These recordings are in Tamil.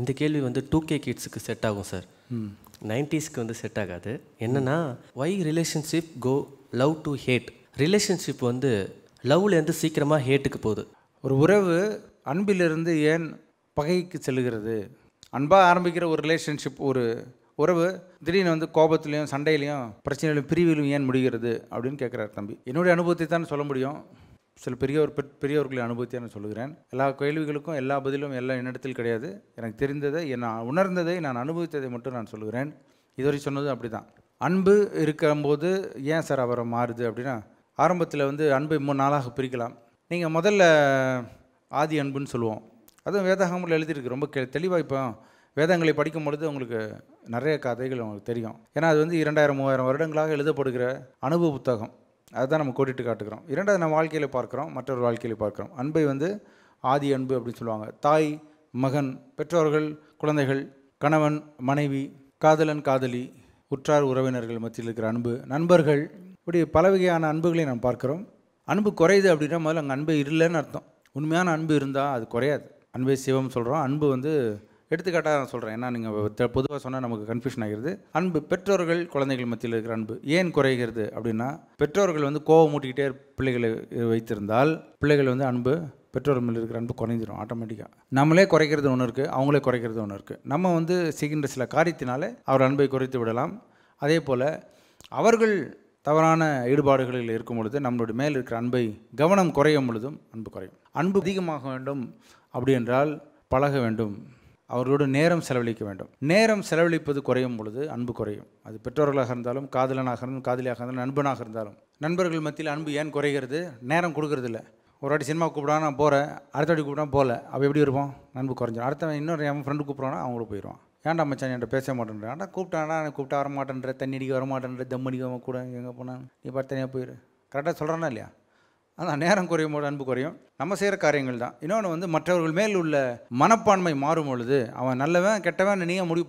இந்த கேள்வி வந்து 2K கிட்ஸ்க்கு செட் ஆகும் சார், 90sக்கு வந்து செட் ஆகாது. என்னன்னா why relationship go love to hate? Relationship வந்து லவ்லேருந்து சீக்கிரமாக ஹேட்டுக்கு போகுது. ஒரு உறவு அன்பிலிருந்து ஏன் பகைக்கு செல்கிறது? அன்பாக ஆரம்பிக்கிற ஒரு ரிலேஷன்ஷிப், ஒரு உறவு திடீர்னு வந்து கோபத்துலேயும் சண்டையிலையும் பிரச்சனையிலும் பிரிவிலும் ஏன் முடிகிறது அப்படின்னு கேட்குறாரு தம்பி. என்னுடைய அனுபவத்தை தான் சொல்ல முடியும், சில பெரியவர்களின் அனுபவத்தை நான் சொல்லுகிறேன். எல்லா கேள்விகளுக்கும் எல்லா பதிலும் எல்லா இடத்தில் கிடையாது. எனக்கு தெரிந்ததை, நான் உணர்ந்ததை, நான் அனுபவித்ததை மட்டும் நான் சொல்லுகிறேன். இதுவரை சொன்னதும் அப்படி தான். அன்பு இருக்கும்போது ஏன் சார் அவரை மாறுது அப்படின்னா, ஆரம்பத்தில் வந்து அன்பை 3 நாளாக பிரிக்கலாம். நீங்கள் முதல்ல ஆதி அன்புன்னு சொல்லுவோம், அதுவும் வேதாகமத்தில் எழுதியிருக்கு ரொம்ப தெளிவாக. இப்போ வேதங்களை படிக்கும் பொழுது உங்களுக்கு நிறைய கதைகள் உங்களுக்கு தெரியும். ஏன்னா அது வந்து 2000-3000 வருடங்களாக எழுதப்படுகிற அனுபவ புத்தகம். அதுதான் நம்ம கோடிட்டு காட்டுக்கிறோம். இரண்டாவது நம்ம வாழ்க்கையில் பார்க்குறோம், மற்றொரு வாழ்க்கையில் பார்க்குறோம். அன்பை வந்து ஆதி அன்பு அப்படின்னு சொல்லுவாங்க. தாய், மகன், பெற்றோர்கள், குழந்தைகள், கணவன், மனைவி, காதலன், காதலி, உற்றார் உறவினர்கள் மத்தியில் இருக்கிற அன்பு, நண்பர்கள், இப்படி பல வகையான அன்புகளை நாம் பார்க்குறோம். அன்பு குறையுது அப்படின்னா முதல்ல அங்கே அன்பு இல்லைன்னு அர்த்தம். உண்மையான அன்பு இருந்தால் அது குறையாது. அன்பே சிவம் சொல்கிறோம். அன்பு வந்து எடுத்துக்காட்டாக நான் சொல்கிறேன், ஏன்னா நீங்கள் பொதுவாக சொன்னால் நமக்கு கன்ஃபியூஷன் ஆகிறது. அன்பு பெற்றோர்கள் குழந்தைகள் மத்தியில் இருக்கிற அன்பு ஏன் குறைகிறது அப்படின்னா, பெற்றோர்கள் வந்து கோவம் மூட்டிக்கிட்டே பிள்ளைகளை வைத்திருந்தால் பிள்ளைகள் வந்து அன்பு, பெற்றோர் மேல் இருக்கிற அன்பு குறைஞ்சிடும் ஆட்டோமேட்டிக்காக. நம்மளே குறைக்கிறது ஒன்று இருக்குது, அவங்களே குறைக்கிறது ஒன்று இருக்குது. நம்ம வந்து செய்கின்ற சில காரியத்தினாலே அவர் அன்பை குறைத்து விடலாம். அதே போல் அவர்கள் தவறான ஈடுபாடுகளில் இருக்கும் பொழுது நம்மளுடைய மேல் இருக்கிற அன்பை கவனம் குறையும் பொழுதும் அன்பு குறையும். அன்பு அதிகமாக வேண்டும் அப்படி என்றால் பழக வேண்டும், அவர்களோடு நேரம் செலவழிக்க வேண்டும். நேரம் செலவழிப்பது குறையும் பொழுது அன்பு குறையும். அது பெற்றோர்களாக இருந்தாலும், காதலனாக இருந்தாலும், காதலியாக இருந்தாலும், நண்பனாக இருந்தாலும். நண்பர்கள் மத்தியில் அன்பு ஏன் குறைகிறது? நேரம் கொடுக்கறதில்ல. ஒரு வாட்டி சினிமா கூப்பிடானா நான் போகிறேன், அடுத்த வாட்டி கூப்பிடாம போகல, அப்போ எப்படி இருப்போம்? அன்பு குறைஞ்சிடும். அடுத்தவன் இன்னொரு என் ஃப்ரெண்டு கூப்பிட்றானா அவங்கள போயிடுவான். ஏன்டா மச்சான் என்கிட்ட பேச மாட்டேன்றேன், ஆனால் கூப்பிட்டானா நான் கூப்பிட்டா வரமாட்டேன்ற, தண்ணி அடிக்க வரமாட்டேன்ற, தம் அடிக்க கூட எங்கே போனான் நீ பார்த்து தனியாக போயிடு. கரெக்டாக சொல்கிறானா இல்லையா? ஆனால் நேரம் குறையும் போது அன்பு குறையும். நம்ம செய்கிற காரியங்கள் தான். இன்னொன்று வந்து மற்றவர்கள் மேல் உள்ள மனப்பான்மை மாறும் பொழுது அவன் நல்லவன் கெட்டவன் நீங்கள் முடிவு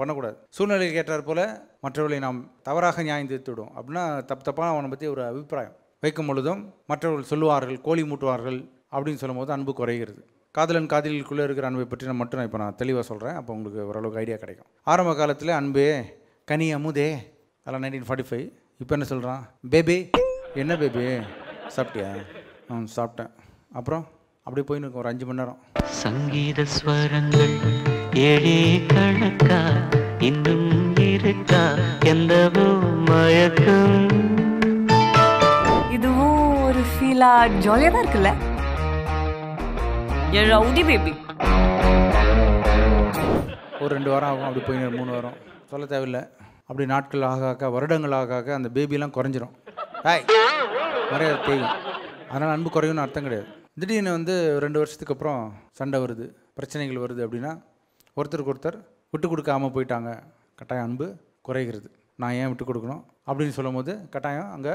பண்ணக்கூடாது. சூழ்நிலையை கேட்டார் போல் மற்றவர்களை நாம் தவறாக நியாயம் தீர்த்து விடும் அப்படின்னா தப்பான அவனை பற்றி ஒரு அபிப்பிராயம் வைக்கும் பொழுதும் மற்றவர்கள் சொல்லுவார்கள், கோழி மூட்டுவார்கள் அப்படின்னு சொல்லும் போது அன்பு குறைகிறது. காதலன் காதலிக்குள்ளே இருக்கிற அன்பை பற்றி நான் மட்டும் இப்போ நான் தெளிவாக சொல்கிறேன், அப்போ உங்களுக்கு ஓரளவுக்கு ஐடியா கிடைக்கும். ஆரம்ப காலத்தில் அன்பு கனி அமுதே அதெல்லாம் 1945. இப்போ என்ன சொல்கிறான்? பேபி. என்ன பேபி சாப்பிட்டியா? சாப்பிட்டேன். அப்புறம் அப்படியே போய் எனக்கு ஒரு 5 மணி நேரம் சங்கீத ஸ்வரங்கள் ஏழே கணக்கா இன்னும் இருக்கா என்னவோ மயக்கம். இதுவும் ஒரு ஃபீலா ஜாலியாக தான் இருக்குல்ல. ரவுடி பேபி ஒரு 2 வாரம் ஆகும், அப்படி போய் 3 வாரம். சொல்ல தேவையில்லை. அப்படி நாட்கள் ஆக வருடங்கள் ஆக அந்த பேபிலாம் குறைஞ்சிரும். ஹாய் நிறைய தெரியும். அதனால் அன்பு குறையும்னு அர்த்தம் கிடையாது. திடீர்னு வந்து 2 வருஷத்துக்கு அப்புறம் சண்டை வருது, பிரச்சனைகள் வருது அப்படின்னா ஒருத்தருக்கு ஒருத்தர் விட்டு கொடுக்காமல் போயிட்டாங்க, கட்டாயம் அன்பு குறைகிறது. நான் ஏன் விட்டு கொடுக்கணும் அப்படின்னு சொல்லும் போது கட்டாயம் அங்கே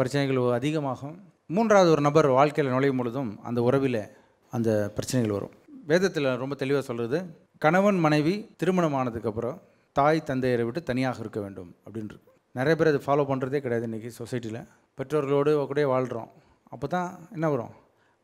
பிரச்சனைகள் அதிகமாகும். 3வது ஒரு நபர் வாழ்க்கையில் நுழையும் பொழுதும் அந்த உறவில் அந்த பிரச்சனைகள் வரும். வேதத்தில் ரொம்ப தெளிவாக சொல்கிறது, கணவன் மனைவி திருமணமானதுக்கப்புறம் தாய் தந்தையரை விட்டு தனியாக இருக்க வேண்டும் அப்படின்ட்டு. நிறைய பேர் அது ஃபாலோ பண்ணுறதே கிடையாது இன்றைக்கி சொசைட்டியில். பெற்றோர்களோடு கூட வாழ்கிறோம். அப்போ தான் என்ன வரும்?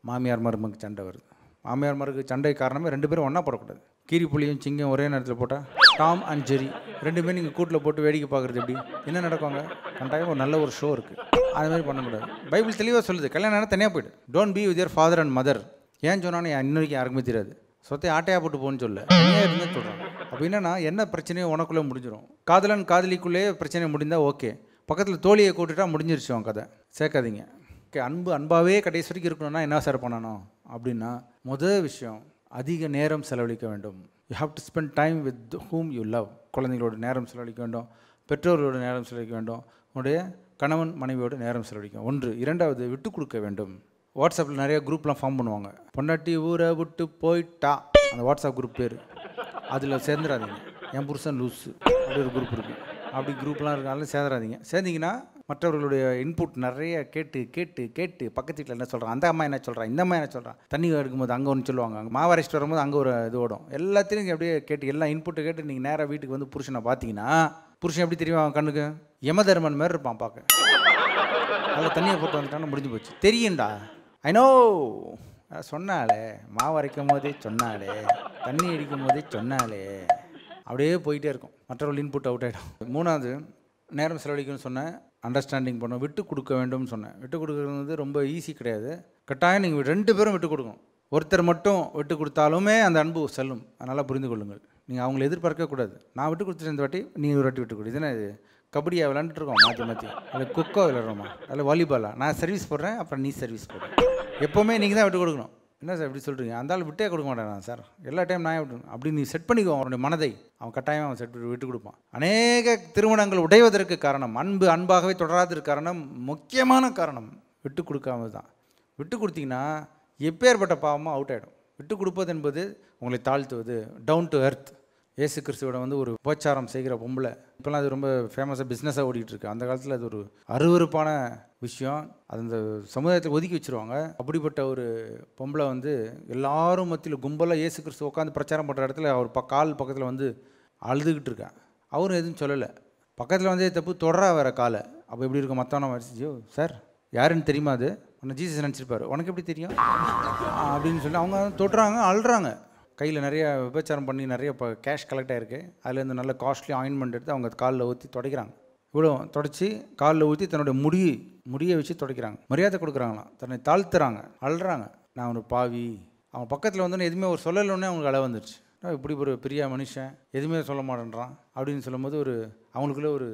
மாமியார் மருமக்கு சண்டை வருது. மாமியார் மருக்கு சண்டை காரணமே 2 பேரும் ஒன்றா போடக்கூடாது. கீரி புளியும் சிங்கம் ஒரே நேரத்தில் போட்டால் டாம் அண்ட் ஜெரி 2 பேரும் நீங்கள் கூட்டில் போட்டு வேடிக்கை பார்க்குறது எப்படி என்ன நடக்குவாங்க? கண்டாயம் ஒரு நல்ல ஒரு ஷோ இருக்குது. அதுமாதிரி பண்ணக்கூடாது. பைபிள் தெளிவாக சொல்லுது, கல்யாணம் ஆனால் தனியாக போய்ட்டு don't be with your father and mother. ஏன் சொன்னான்னு இன்னொருக்கும் யாருக்குமே தெரியாது. சொத்தை ஆட்டையாக போட்டு போகணுன்னு சொல்ல ஏன் இருந்தால் சொல்கிறாங்க அப்படின்னா என்ன பிரச்சனையும் உனக்குள்ளே முடிஞ்சிடும். காதலன் காதலிக்குள்ளேயே பிரச்சனை முடிந்தால் ஓகே, பக்கத்தில் தோழியை கூட்டுட்டா முடிஞ்சிருச்சு அவன் கதை, சேர்க்காதீங்க. ஓகே, அன்பு அன்பாகவே கடைசி வரைக்கும் இருக்கணும்னா என்ன சார் பண்ணணும் அப்படின்னா, முதல் விஷயம் அதிக நேரம் செலவழிக்க வேண்டும். You have to spend time with whom you love. குழந்தைங்களோட நேரம் செலவழிக்க வேண்டும், பெற்றோர்களோட நேரம் செலவழிக்க வேண்டும், உன்னுடைய கணவன் மனைவியோட நேரம் செலவழிக்கும். 1. 2வது விட்டு கொடுக்க வேண்டும். வாட்ஸ்அப்பில் நிறைய குரூப்லாம் ஃபார்ம் பண்ணுவாங்க. பொண்டாட்டி ஊரை விட்டு போயிட்டா அந்த வாட்ஸ்அப் குரூப் பேர், அதில் சேர்ந்துடாதீங்க. என் புருஷன் லூஸு அப்படி ஒரு குரூப் இருக்குது. அப்படி குரூப்லாம் இருக்கனால சேர்ந்துடாதீங்க. சேர்ந்தீங்கன்னா மற்றவர்களுடைய இன்புட் நிறைய கேட்டு கேட்டு கேட்டு பக்கத்து வீட்டில் என்ன சொல்கிறான், அந்த அம்மா என்ன சொல்கிறான், இந்த அம்மா என்ன சொல்கிறான், தண்ணி எடுக்கும்போது அங்கே ஒன்று சொல்லுவாங்க, அங்கே மாவரைச்சிட்டு வரும்போது அங்கே ஒரு இது ஓடும், எல்லாத்தையும் நீங்கள் அப்படியே கேட்டு எல்லா இன்புட்டை கேட்டு நீங்கள் நேராக வீட்டுக்கு வந்து புருஷனை பார்த்தீங்கன்னா புருஷன் எப்படி தெரியும்? அவன் கண்ணுக்கு யமதர்மன் மாதிரி இருப்பான் பார்க்க. அதில் தண்ணியை போட்டு வந்துட்டான்னு முடிஞ்சு போச்சு. தெரியும்டா, ஐ நோ சொன்னாலே மாவு அரைக்கும் போதே சொன்னாலே தண்ணி அடிக்கும் போதே சொன்னாலே அப்படியே போயிட்டே இருக்கும். மற்றவர்கள் இன்புட் அவுட் ஆகிடும். மூணாவது நேரம் செலவழிக்கணும்னு சொன்னேன், அண்டர்ஸ்டாண்டிங் பண்ணணும், விட்டு கொடுக்க வேண்டும்னு சொன்னேன். விட்டு கொடுக்குறது ரொம்ப ஈஸி கிடையாது, கட்டாயம் நீங்கள் ரெண்டு பேரும் விட்டு கொடுக்கணும். ஒருத்தர் மட்டும் விட்டு கொடுத்தாலுமே அந்த அன்பு செல்லும். அதனால் புரிந்து கொள்ளுங்கள், நீங்கள் அவங்கள எதிர்பார்க்கக்கூடாது. நான் விட்டு கொடுத்துட்டு இந்த வாட்டி நீ ஒரு வாட்டி விட்டு கொடு. இதுனா இது கபடியா விளாண்டுட்ருக்கோம் மாற்றி மாற்றி, அதில் கொக்கோ விளாட்றோமா, அதில் வாலிபாலா, நான் சர்வீஸ் போடுறேன் அப்புறம் நீ சர்வீஸ் போடுறேன். எப்போவுமே நீங்கள் தான் விட்டு கொடுக்கணும். என்ன சார் இப்படி சொல்கிறீங்க, அந்தாலும் விட்டே கொடுக்க மாட்டேன் சார், எல்லா டைம் நான் விட்டுணும் அப்படி நீ செட் பண்ணிக்கோ அவனுடைய மனதை. அவன் கட்டாயம் அவன் செட் விட்டு கொடுப்பான். அநேக திருமணங்கள் உடைவதற்கு காரணம் அன்பு அன்பாகவே தொடராதற்கு காரணம் முக்கியமான காரணம் விட்டு கொடுக்காம தான். விட்டு கொடுத்தீங்கன்னா எப்பேற்பட்ட பாவமாக அவுட் ஆகிடும். விட்டு கொடுப்பது என்பது உங்களை தாழ்த்துவது, டவுன் டு எர்த். ஏசு கிறிஸ்துவோட ஒரு உபச்சாரம் செய்கிற பொம்பளை, இப்போலாம் அது ரொம்ப ஃபேமஸாக பிஸ்னஸாக ஓடிட்டுருக்கு. அந்த காலத்தில் அது ஒரு அருவருப்பான விஷயம், அது அந்த சமுதாயத்தில் ஒதுக்கி வச்சுருவாங்க. அப்படிப்பட்ட ஒரு பொம்பளை எல்லாரும் மத்தியில் கும்பலாக ஏசு கிறிஸ்து உட்காந்து பிரச்சாரம் பண்ணுற இடத்துல அவர் கால் பக்கத்தில் அழுதுகிட்டு இருக்கா. அவரும் எதுவும் சொல்லலை. பக்கத்தில் தப்பு தொடரா வேறு காலை. அப்போ எப்படி இருக்கும் மற்றவன வரிசிச்சோ சார் யாருன்னு தெரியுமா, அது ஒன்று ஜீசஸ் நினச்சிருப்பார், உனக்கு எப்படி தெரியும் அப்படின்னு சொல்லி அவங்க தொடுறாங்க, அழுறாங்க. கையில் நிறைய விபச்சாரம் பண்ணி நிறைய இப்போ கேஷ் கலெக்ட் ஆகிருக்கு. அதுலேருந்து நல்ல காஸ்ட்லி ஆயின்மெண்ட் எடுத்து அவங்க காலில் ஊற்றி துடைக்கிறாங்க. இவ்வளோ தொடச்சி காலில் ஊற்றி தன்னுடைய முடியை வச்சு துடைக்கிறாங்க. மரியாதை கொடுக்குறாங்களாம், தன்னை தாழ்த்துறாங்க, அழுறாங்க. நான் ஒரு பாவி. அவன் பக்கத்தில் எதுவுமே ஒரு சொல்லலோன்னே அவங்களுக்கு அளவு வந்துடுச்சு. இப்படி ஒரு பெரிய மனுஷன் எதுவுமே சொல்ல மாட்டேன்றான் அப்படின்னு சொல்லும்போது அவங்களுக்குள்ளே ஒரு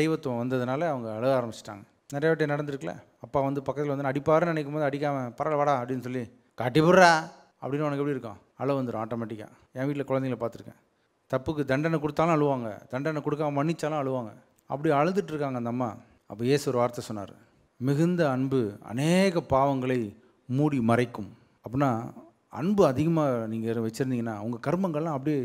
தெய்வத்துவம் வந்ததுனால அவங்க அழக ஆரம்பிச்சிட்டாங்க. நிறைய வாட்டி நடந்திருக்குல்ல, அப்பா பக்கத்தில் அடிப்பாருன்னு நினைக்கும் போது அடிக்காமல் பரவாயில்லடா அப்படின்னு சொல்லி காட்டிவிடுறா அப்படின்னு உனக்கு எப்படி இருக்கும், அழுவ வந்துடும் ஆட்டோமேட்டிக்காக. என் வீட்டில் குழந்தைங்கள பார்த்துருக்கேன், தப்புக்கு தண்டனை கொடுத்தாலும் அழுவாங்க, தண்டனை கொடுக்காம மன்னிச்சாலும் அழுவாங்க. அப்படி அழுதுட்டுருக்காங்க அந்த அம்மா. அப்போ இயேசு ஒரு வார்த்தை சொன்னார், மிகுந்த அன்பு அநேக பாவங்களை மூடி மறைக்கும். அப்படின்னா அன்பு அதிகமாக நீங்கள் வச்சுருந்தீங்கன்னா உங்கள் கர்மங்கள்லாம் அப்படியே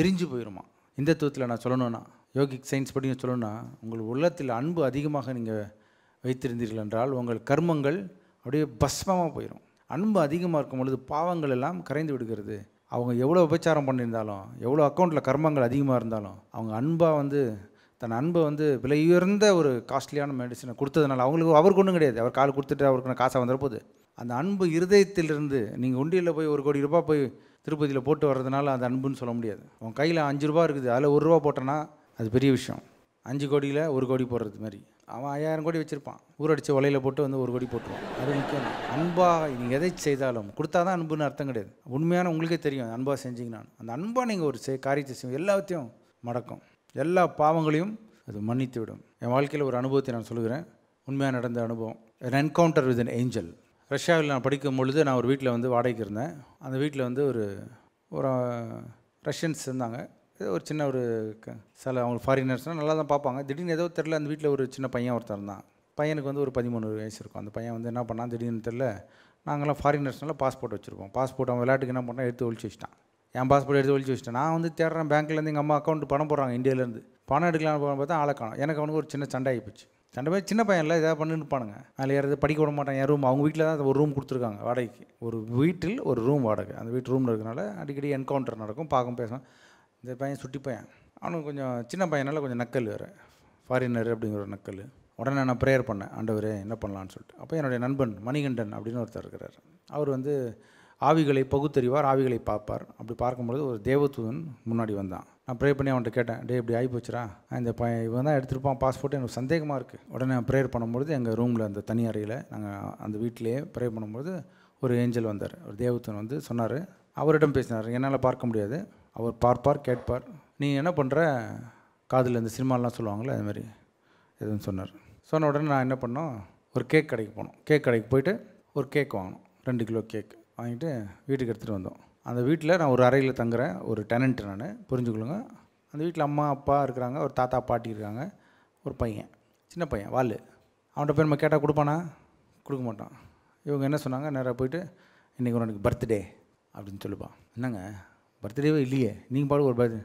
எரிஞ்சு போயிடுமா. இந்துத்துவத்தில் நான் சொல்லணுன்னா, யோகிக் சயின்ஸ் படி சொல்லணுன்னா, உங்கள் உள்ளத்தில் அன்பு அதிகமாக நீங்கள் வைத்திருந்தீர்கள் என்றால் உங்கள் கர்மங்கள் அப்படியே பஸ்மமாக போயிடும். அன்பு அதிகமாக இருக்கும் பொழுது பாவங்கள் எல்லாம் கரைந்து விடுகிறது. அவங்க எவ்வளோ உபச்சாரம் பண்ணியிருந்தாலும், எவ்வளோ அக்கௌண்ட்டில் கர்மங்கள் அதிகமாக இருந்தாலும், அவங்க அன்பாக தன் அன்பை விலை உயர்ந்த ஒரு காஸ்ட்லியான மெடிசனை கொடுத்ததுனால அவங்களுக்கு அவருக்கு ஒன்றும் கிடையாது. அவர் கால் கொடுத்துட்டு அவருக்கு காசாக வந்துடப்போகுது. அந்த அன்பு இருதயத்திலிருந்து நீங்கள் உண்டியில் போய் 1 கோடி ரூபா போய் திருப்பதியில் போட்டு வர்றதுனால அது அன்புன்னு சொல்ல முடியாது. உங்கள் கையில் 5 ரூபா இருக்குது, அதில் 1 ரூபா போட்டோன்னா அது பெரிய விஷயம். 5 கோடியில் 1 கோடி போடுறது மாதிரி. அவன் 5000 கோடி வச்சுருப்பான், ஊரடிச்சு ஒலையில் போட்டு 1 கோடி போட்டுருவான். அது முக்கியம். அன்பாக நீங்கள் எதை செய்தாலும் கொடுத்தா தான் அன்புன்னு அர்த்தம் கிடையாது. உண்மையான உங்களுக்கே தெரியும், அன்பாக செஞ்சிங்கன்னா அந்த அன்பாக நீங்கள் காரியத்தை செய்யும், எல்லாத்தையும் மடக்கும், எல்லா பாவங்களையும் அது மன்னித்து விடும். என் வாழ்க்கையில் ஒரு அனுபவத்தை நான் சொல்கிறேன், உண்மையாக நடந்த அனுபவம். என் என்கவுண்டர் வித் அன் ஏஞ்சல். ரஷ்யாவில் நான் படிக்கும் பொழுது நான் ஒரு வீட்டில் வாடகைக்கு இருந்தேன். அந்த வீட்டில் ஒரு ரஷ்யன்ஸ் இருந்தாங்க. ஒரு சின்ன ஒரு சில அவங்க ஃபாரினர்ஸ்னால் நல்லா தான் பார்ப்பாங்க. திடீர்னு ஏதோ தெரில அந்த வீட்டில் ஒரு சின்ன பையன் ஒருத்தர் இருந்தான். பையனுக்கு ஒரு 13 வயசு இருக்கும். அந்த பையன் என்ன பண்ணான் திடீர்னு தெரில, நாங்கள்லாம் ஃபாரினர்ஸ்னால பாஸ்போர்ட் வச்சுருப்போம். பாஸ்போர்ட் அவன் விளையாட்டுக்கு என்ன பண்ணால் எடுத்து ஒழிச்சு வச்சுட்டான். என் பாஸ்போர்ட் எடுத்து ஒழிச்சு வச்சுட்டேன். நான் தேடுறேன் பேங்க்லேருந்து, எங்கள் அம்மா அக்கௌண்ட் பணம் போடுறாங்க இந்தியாவிலேருந்து. பணம் எடுக்கலான்னு போன பார்த்தா ஆளை காணோம். எனக்கு அவனுக்கு ஒரு சின்ன சண்டை ஆகிப்போச்சு. சண்டை போய் சின்ன பையன் இல்லை, எதாவது பண்ணி நிற்பானுங்க. அதில் யாராவது படிக்க விட மாட்டான். என் ரூம் அவங்க வீட்டில் தான் ஒரு ரூம் கொடுத்துருக்காங்க வாடகைக்கு. ஒரு வீட்டில் ஒரு ரூம் வாடகை, அந்த வீட்டு ரூமில் இருக்கிறனால அடிக்கடி என்கவுண்டர் நடக்கும். பார்க்கும் பேசணும். இந்த பையன் சுட்டி பையன், அவனுக்கு கொஞ்சம் சின்ன பையனால் கொஞ்சம் நக்கல் வேறு, ஃபாரினர் அப்படிங்கிற ஒரு நக்கல். உடனே நான் ப்ரேயர் பண்ணேன், ஆண்டவரே என்ன பண்ணலான்னு சொல்லிட்டு. அப்போ என்னுடைய நண்பன் மணிகண்டன் அப்படின்னு ஒருத்தர் இருக்கிறார். அவர் ஆவிகளை பகுத்தறிவார், ஆவிகளை பார்ப்பார். அப்படி பார்க்கும்பொழுது ஒரு தேவதூதன் முன்னாடி வந்தான். நான் ப்ரேயர் பண்ணி அவன்கிட்ட கேட்டேன், டே இப்படி ஆகி போச்சுரா, இந்த பையன் இவன் தான் எடுத்துருப்பான் பாஸ்போர்ட், எனக்கு சந்தேகமாக இருக்குது. உடனே ப்ரேயர் பண்ணும்பொழுது எங்கள் ரூமில் அந்த தனி அறையில் நாங்கள் அந்த வீட்டிலேயே ப்ரேயர் பண்ணும்போது ஒரு ஏஞ்சல் வந்தார். ஒரு தேவதூதன் சொன்னார், அவரிடம் பேசினார், என்னால் பார்க்க முடியாது, அவர் பார்ப்பார் கேட்பார், நீ என்ன பண்ணுற காதில் இந்த சினிமாலாம் சொல்லுவாங்களே அது மாதிரி எதுன்னு சொன்னார். சொன்ன உடனே நான் என்ன பண்ணோம், ஒரு கேக் கடைக்கு போனோம். கேக் கடைக்கு போய்ட்டு ஒரு கேக் வாங்கினோம், 2 கிலோ கேக் வாங்கிட்டு வீட்டுக்கு எடுத்துகிட்டு வந்தோம். அந்த வீட்டில் நான் ஒரு அறையில் தங்குறேன், ஒரு டெனண்ட் நான், புரிஞ்சுக்கொள்ளுங்க. அந்த வீட்டில் அம்மா அப்பா இருக்கிறாங்க, ஒரு தாத்தா பாட்டி இருக்காங்க, ஒரு பையன் சின்ன பையன் வால். அவன்கிட்ட போய் நம்ம கேட்டால் கொடுப்பானா, கொடுக்க மாட்டான். இவங்க என்ன சொன்னாங்க, நேராக போய்ட்டு இன்றைக்கி உனக்கு பர்த்டே அப்படின்னு சொல்லுப்பான். என்னங்க பர்த்டேவே இல்லையே, நீங்கள் பாடு ஒரு பர்த்டே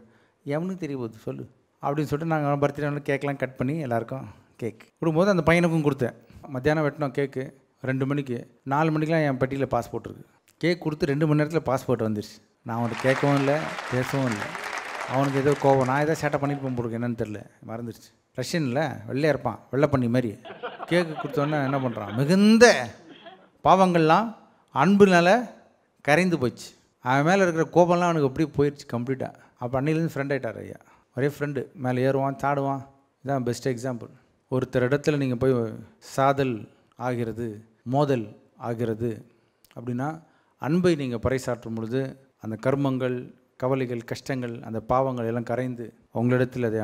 எவனுக்கு தெரிய போகுது சொல்லு அப்படின்னு சொல்லிட்டு நாங்கள் பர்த்டேனால கேக்கெலாம் கட் பண்ணி எல்லாேருக்கும் கேக் கொடுக்கும்போது அந்த பையனுக்கும் கொடுத்தேன். மத்தியானம் வெட்டினோம் கேக்கு, 2 மணிக்கு 4 மணிக்கெலாம் என் பெட்டியில் பாஸ்போர்ட் இருக்குது. கேக் கொடுத்து 2 மணி நேரத்தில் பாஸ்போர்ட் வந்துருச்சு. நான் அவனுக்கு கேட்கவும் இல்லை பேசவும் இல்லை. அவனுக்கு ஏதோ கோவம், நான் ஏதோ சேட்டை பண்ணிட்டு போக என்னன்னு தெரில, மறந்துடுச்சு. ரஷ்யனில் வெள்ளையாக இருப்பான், வெள்ளை பண்ணி மாதிரி. கேக்கு கொடுத்தோன்னே என்ன பண்ணுறான், மிகுந்த பாவங்கள்லாம் அன்புனால கரைந்து போச்சு. அவன் மேலே இருக்கிற கோபம்லாம் அவனுக்கு அப்படியே போயிடுச்சு கம்ப்ளீட்டாக. அப்போ அன்னிலேருந்து ஃப்ரெண்ட் ஆகிட்டார் ஐயா. ஒரே ஃப்ரெண்டு மேலே ஏறுவான் தாடுவான். இதுதான் பெஸ்ட் எக்ஸாம்பிள். ஒருத்தர் இடத்துல நீங்கள் போய் சாதல் ஆகிறது, மோதல் ஆகிறது அப்படின்னா அன்பை நீங்கள் பறைசாற்றும் பொழுது அந்த கர்மங்கள், கவலைகள், கஷ்டங்கள், அந்த பாவங்கள் எல்லாம் கரைந்து உங்களிடத்தில் அது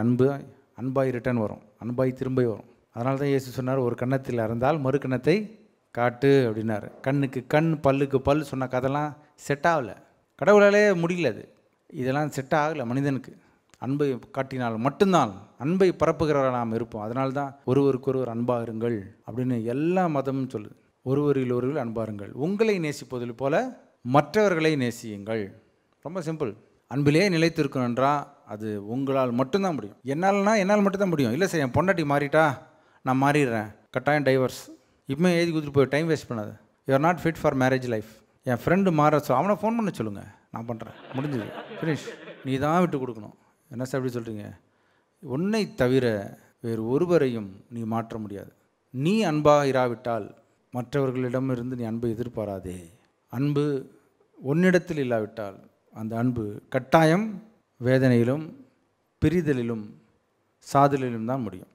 அன்பாய் ரிட்டர்ன் வரும், அன்பாய் திரும்ப வரும். அதனால தான் இயேசு சொன்னார், ஒரு கன்னத்தில் அறந்தால் மறு கன்னத்தை காட்டு அப்படின்னாரு. கண்ணுக்கு கண், பல்லுக்கு பல் சொன்ன கதெல்லாம் செட் ஆகலை, கடவுளாலே முடியல. அது இதெல்லாம் செட் ஆகலை மனிதனுக்கு. அன்பை காட்டினால் மட்டும்தான், அன்பை பரப்புகிறவர்கள் நாம் இருப்போம். அதனால்தான் ஒருவருக்கொருவர் அன்பாருங்கள் அப்படின்னு எல்லா மதமும் சொல்லுது. ஒருவரில் ஒருவர் அன்பாருங்கள், உங்களை நேசிப்பது போல மற்றவர்களை நேசியுங்கள். ரொம்ப சிம்பிள். அன்பிலே நிலைத்திருக்கணும் என்றால் அது உங்களால் மட்டும்தான் முடியும். என்னால் மட்டும்தான் முடியும். இல்லை சார், என் பொண்டாட்டி மாறிட்டா நான் மாறிடுறேன், கட்டாயம் டைவர்ஸ், இப்போமே எழுதி கொடுத்துட்டு போய் டைம் வேஸ்ட் பண்ணாது. You're not fit for marriage life. என் ஃப்ரெண்டு மாற அவனை ஃபோன் பண்ண சொல்லுங்கள், நான் பண்ணுறேன், முடிஞ்சது, ஃபினிஷ். நீ தான் விட்டு கொடுக்கணும். என்ன சார் இப்படி சொல்கிறீங்க? உன்னை தவிர வேறு ஒருவரையும் நீ மாற்ற முடியாது. நீ அன்பாக இராவிட்டால் மற்றவர்களிடமிருந்து நீ அன்பை எதிர்பாராதே. அன்பு உன்னிடத்தில் இல்லாவிட்டால் அந்த அன்பு கட்டாயம் வேதனையிலும் பிரிதலிலும் சாதலிலும் தான் முடியும்.